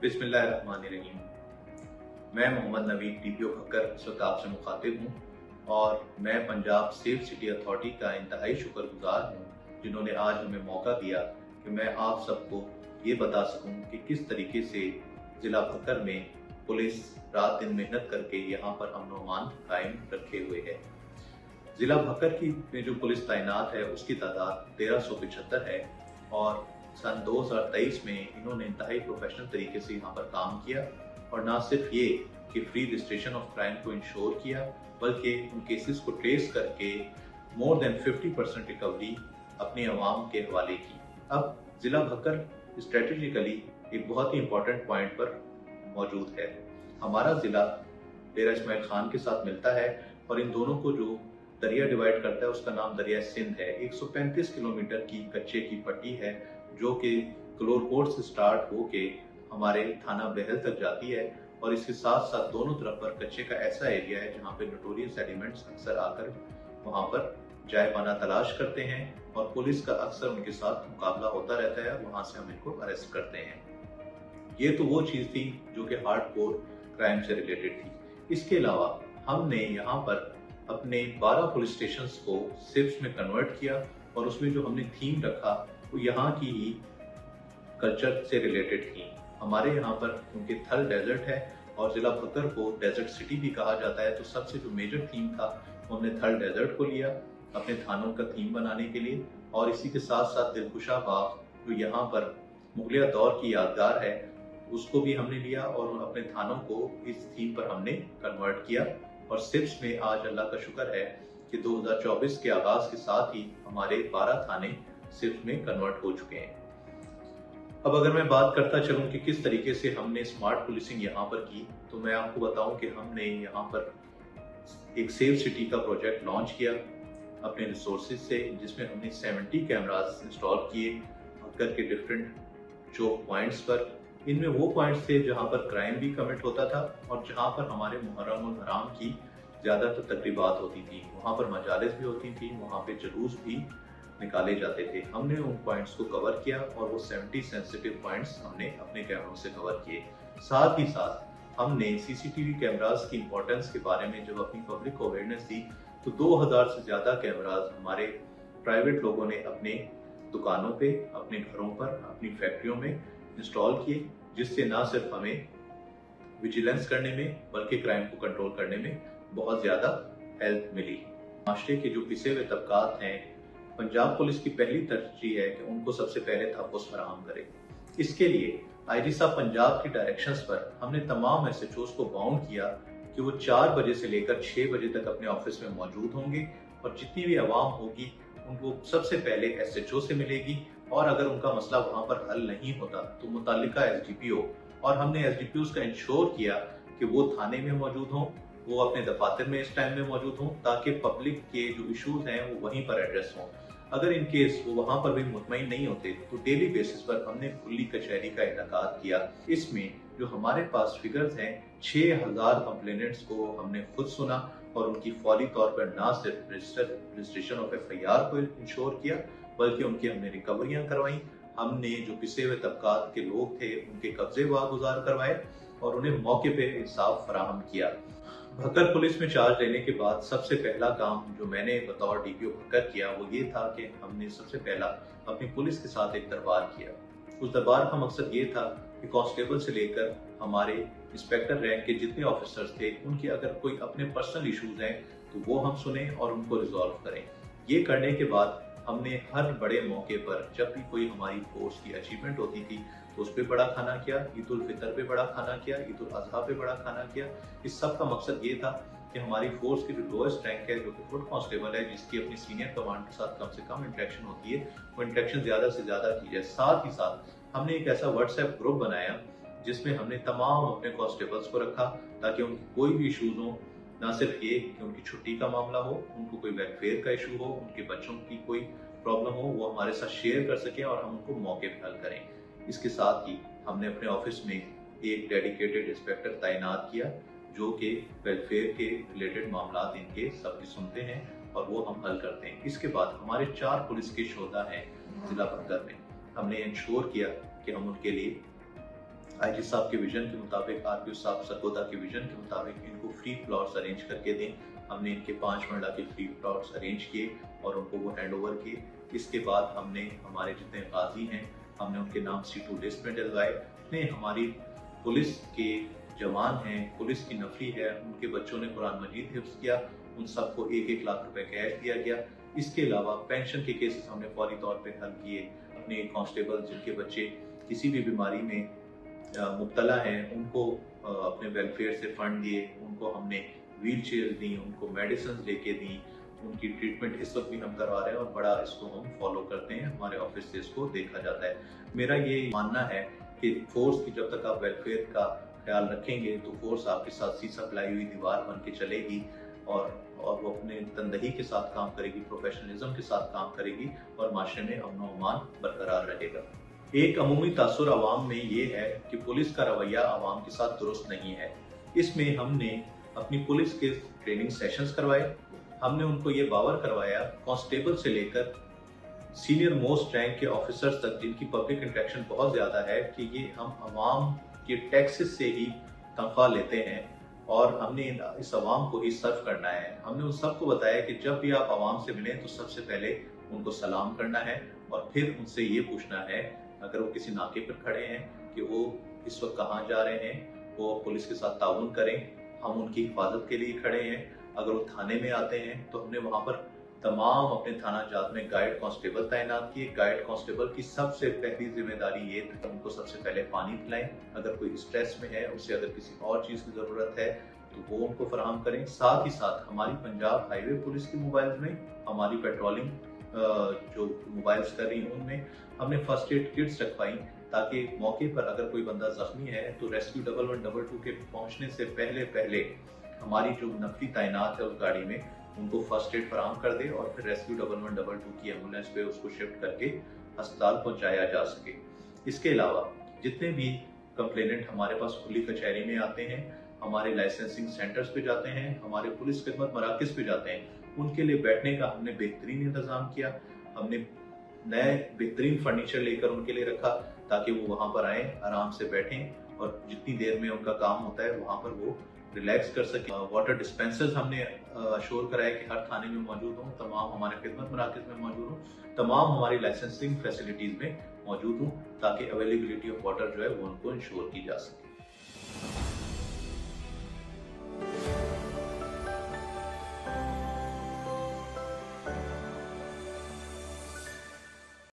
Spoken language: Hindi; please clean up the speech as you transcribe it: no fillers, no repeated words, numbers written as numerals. बिस्मिल्लाहिर्रहमानिर्रहीम। मैं मोहम्मद नवीद टीपीओ भक्कर इस आपसे मुखातिब हूँ और मैं पंजाब सेफ सिटी अथॉरिटी का इंतहाई शुक्रगुजार हूँ जिन्होंने आज हमें मौका दिया कि मैं आप सबको ये बता सकूँ कि किस तरीके से ज़िला भक्कर में पुलिस रात दिन मेहनत करके यहाँ पर अमन व अमान कायम रखे हुए है। ज़िला भक्कर की में जो पुलिस तैनात है उसकी तादाद 1375 है और सन 2023 में इन्होंने इंतहाई प्रोफेशनल तरीके से यहाँ पर काम किया और ना सिर्फ ये कि फ्री रजिस्ट्रेशन ऑफ क्राइम को इंश्योर किया बल्कि उन केसेस को ट्रेस करके मोर देन 50% रिकवरी अपने अवाम के हवाले की। अब ज़िला भक्कर स्ट्रेटेजिकली एक बहुत ही इम्पॉर्टेंट पॉइंट पर मौजूद है। हमारा ज़िला डेरा स्मैल खान के साथ मिलता है और इन दोनों को जो दरिया डिवाइड करता है उसका नाम दरिया सिंध है। 135 किलोमीटर की कच्चे की पट्टी है जो कि कलोरकोट से स्टार्ट होके हमारे थाना बहल तक जाती है और इसके साथ साथ दोनों तरफ पर कच्चे का ऐसा एरिया है जहाँ पे नोटोरियस एलिमेंट्स अक्सर आकर वहाँ पर जायमाना तलाश करते हैं और पुलिस का अक्सर उनके साथ मुकाबला होता रहता है। वहाँ से हम इनको अरेस्ट करते हैं। ये तो वो चीज़ थी जो कि हार्डकोर क्राइम से रिलेटेड थी। इसके अलावा हमने यहाँ पर अपने 12 पुलिस स्टेशन को सिप्स में कन्वर्ट किया और उसमें जो हमने थीम रखा वो यहाँ की ही कल्चर से रिलेटेड थी। हमारे यहाँ पर क्योंकि थल डेजर्ट है और ज़िला भक्कर को डेजर्ट सिटी भी कहा जाता है तो सबसे जो मेजर थीम था हमने थल डेजर्ट को लिया अपने थानों का थीम बनाने के लिए। और इसी के साथ साथ दिलखुशा बाग जो यहाँ पर मुगलिया दौर की यादगार है उसको भी हमने लिया और अपने थानों को इस थीम पर हमने कन्वर्ट किया। और सिप्स में आज अल्लाह का शुक्र है कि 2024 के आगाज के साथ ही हमारे 12 थाने सिप्स में कन्वर्ट हो चुके हैं। अब अगर मैं बात करता चलूं कि किस तरीके से हमने स्मार्ट पुलिसिंग यहाँ पर की तो मैं आपको बताऊं कि हमने यहाँ पर एक सेफ सिटी का प्रोजेक्ट लॉन्च किया अपने रिसोर्सेज से जिसमें हमने 70 कैमरास इंस्टॉल किए भक्कर के डिफरेंट चौक पॉइंट्स पर। इनमें वो पॉइंट्स थे जहाँ पर क्राइम भी कमिट होता था और जहाँ पर हमारे मुहर्रम और हराम की ज़्यादातर तकरीबात होती थी। वहाँ पर मजालिस भी होती थी, वहाँ पर जुलूस भी निकाले जाते थे। हमने उन पॉइंट्स को कवर किया और वो 70 सेंसिटिव पॉइंट्स हमने अपने कैमरों से कवर किए। साथ ही साथ हमने सीसीटीवी कैमरास की इम्पोर्टेंस के बारे में जब अपनी पब्लिक को अवेयरनेस दी तो 2000 से ज़्यादा कैमरास हमारे प्राइवेट लोगों ने अपने दुकानों पे, अपने घरों पर, अपनी फैक्ट्रियों में इंस्टॉल किए जिससे ना सिर्फ हमें विजिलेंस करने में बल्कि क्राइम को कंट्रोल करने में बहुत ज़्यादा हेल्प मिली। माशरे के जो पिसे हुए तबकात हैं पंजाब पुलिस की पहली तरजीह है कि उनको सबसे पहले तहफ़्फ़ुज़ फराहम करें। इसके लिए आईजी साहब पंजाब की डायरेक्शंस पर हमने तमाम एसएचओज़ को बाउंड किया कि वो 4 बजे से लेकर 6 बजे तक अपने ऑफिस में मौजूद होंगे और जितनी भी आवाम होगी उनको सबसे पहले एसएचओ से मिलेगी और अगर उनका मसला वहाँ पर हल नहीं होता तो मुतल्लिका एसडीपीओ और हमने एसडीपीओज़ का इंश्योर किया कि वो थाने में मौजूद हों, वो अपने दफातर में इस टाइम में मौजूद हों ताकि पब्लिक के जो इशूज़ हैं वो वहीं पर एड्रेस हों। अगर इन केस वो वहाँ पर भी मुतमईन नहीं होते तो डेली बेसिस पर हमने खुली कचहरी का इनेकाद किया। इसमें जो हमारे पास फिगर्स हैं 6000 कंप्लेनेंट्स को हमने खुद सुना और उनकी फौरी तौर पर ना सिर्फ रजिस्ट्रेशन ऑफ एफआईआर को इंश्योर किया बल्कि उनकी हमने रिकवरियाँ करवाई। हमने जो पिसे हुए तबकात के लोग थे उनके कब्जे वागुजार करवाए और उन्हें मौके पर इंसाफ फराहम किया। भक्कर पुलिस में चार्ज लेने के बाद सबसे पहला काम जो मैंने बतौर डीपीओ भक्कर किया वो ये था कि हमने सबसे पहला अपनी पुलिस के साथ एक दरबार किया। उस दरबार का मकसद ये था कि कांस्टेबल से लेकर हमारे इंस्पेक्टर रैंक के जितने ऑफिसर्स थे उनके अगर कोई अपने पर्सनल इशूज़ हैं तो वो हम सुने और उनको रिजॉल्व करें। ये करने के बाद हमने हर बड़े मौके पर जब भी कोई हमारी फोर्स की अचीवमेंट होती थी तो उस पर बड़ा खाना किया, ईद उल फितर पे बड़ा खाना किया, ईद उल अजहा पे बड़ा खाना किया। इस सब का मकसद ये था कि हमारी फोर्स की जो लोएस्ट रैंक है जो कि फुट कांस्टेबल है जिसकी अपनी सीनियर कमांड के साथ कम से कम इंटरेक्शन होती है वो इंटरेक्शन ज़्यादा से ज़्यादा की जाए। साथ ही साथ हमने एक ऐसा व्हाट्सएप ग्रुप बनाया जिसमें हमने तमाम अपने कांस्टेबल्स को रखा ताकि उनकी कोई भी इशूज़ हों, ना सिर्फ ये कि उनकी छुट्टी का मामला हो, उनको कोई वेलफेयर का इशू हो, उनके बच्चों की कोई प्रॉब्लम हो, वो हमारे साथ शेयर कर सकें और हम उनको मौके पर हल करें। इसके साथ ही हमने अपने ऑफिस में एक डेडिकेटेड इंस्पेक्टर तैनात किया जो कि वेलफेयर के रिलेटेड मामला इनके सबके सुनते हैं और वो हम हल करते हैं। इसके बाद हमारे 4 पुलिस के शोधा हैं ज़िला भक्कर में। हमने इंश्योर किया कि हम उनके लिए आईजी साहब के विजन के मुताबिक, आरपीओ साहब सरगोधा के विजन के मुताबिक इनको फ्री प्लॉट्स अरेंज करके दें। हमने इनके 5 मरला के फ्री प्लॉट्स अरेंज किए और उनको वो हैंड ओवर किए। इसके बाद हमने हमारे जितने गाजी हैं हमने उनके नाम C2 लिस्ट में डलवाए। ने हमारी पुलिस के जवान हैं, पुलिस की नफरी है, उनके बच्चों ने कुरान मजीद हिफ्ज किया, उन सबको 1-1 लाख रुपए कैश दिया गया। इसके अलावा पेंशन के केसेस हमने फौरी तौर पर हल किए। अपने कॉन्स्टेबल जिनके बच्चे किसी भी बीमारी में मुब्तला हैं उनको अपने वेलफेयर से फंड दिए, उनको हमने व्हील चेयर दी, उनको मेडिसिन लेके दी, उनकी ट्रीटमेंट इस वक्त भी हम करवा रहे हैं और बड़ा इसको हम फॉलो करते हैं, हमारे ऑफिस से इसको देखा जाता है। मेरा ये मानना है कि फोर्स की जब तक आप वेलफेयर का ख्याल रखेंगे तो फोर्स आपके साथ सीसा पिलाई हुई दीवार बन के चलेगी और वो अपने तनदही के साथ काम करेगी, प्रोफेशनलिज्म के साथ काम करेगी और माशरे में अमन व अमान बरकरार रहेगा। एक अमूमी तासुर आवाम में ये है कि पुलिस का रवैया आवाम के साथ दुरुस्त नहीं है। इसमें हमने अपनी पुलिस के ट्रेनिंग सेशंस करवाए, हमने उनको ये बावर करवाया, कांस्टेबल से लेकर सीनियर मोस्ट रैंक के ऑफिसर्स तक जिनकी पब्लिक इंटरेक्शन बहुत ज़्यादा है, कि ये हम आवाम के टैक्सेस से ही तनख्वाह लेते हैं और हमने इस आवाम को ही सर्व करना है। हमने उन सबको बताया कि जब भी आप आवाम से मिलें तो सबसे पहले उनको सलाम करना है और फिर उनसे ये पूछना है अगर वो किसी नाके पर खड़े हैं कि वो इस वक्त कहाँ जा रहे हैं, वो पुलिस के साथ ताउन करें, हम उनकी हिफाजत के लिए खड़े हैं। अगर वो थाने में आते हैं तो हमने वहाँ पर तमाम अपने थाना जात में गाइड कांस्टेबल तैनात किए। गाइड कांस्टेबल की सबसे पहली जिम्मेदारी ये थी कि उनको सबसे पहले पानी पिलाएं, अगर कोई स्ट्रेस में है उसे अगर किसी और चीज़ की ज़रूरत है तो वो उनको फराहम करें। साथ ही साथ हमारी पंजाब हाईवे पुलिस के मोबाइल में हमारी पेट्रोलिंग जो मोबाइल्स कर रही हैं उनमें हमने फर्स्ट एड किट्स रखवाई ताकि मौके पर अगर कोई बंदा जख्मी है तो रेस्क्यू 1112 के पहुंचने से पहले हमारी जो नफरी तैनात है उस गाड़ी में उनको फर्स्ट एड फराहम कर दे और फिर रेस्क्यू 1112 की एम्बुलेंस पे उसको शिफ्ट करके अस्पताल पहुंचाया जा सके। इसके अलावा जितने भी कंप्लेनेंट हमारे पास खुली कचहरी में आते हैं, हमारे लाइसेंसिंग सेंटर्स पे जाते हैं, हमारे पुलिस खिदमत मराकज़ पे जाते हैं, उनके लिए बैठने का हमने बेहतरीन इंतज़ाम किया। हमने नए बेहतरीन फर्नीचर लेकर उनके लिए रखा ताकि वो वहाँ पर आएँ, आराम से बैठें और जितनी देर में उनका काम होता है वहाँ पर वो रिलैक्स कर सकें। वाटर डिस्पेंसर्स हमने शोर कराया कि हर थाने में मौजूद हों, तमाम हमारे खिदमत मराकज़ में मौजूद हों, तमाम हमारी लाइसेंसिंग फैसिलिटीज़ में मौजूद हों ताकि अवेलेबिलिटी ऑफ वाटर जो है वो उनको इंश्योर की जा सके।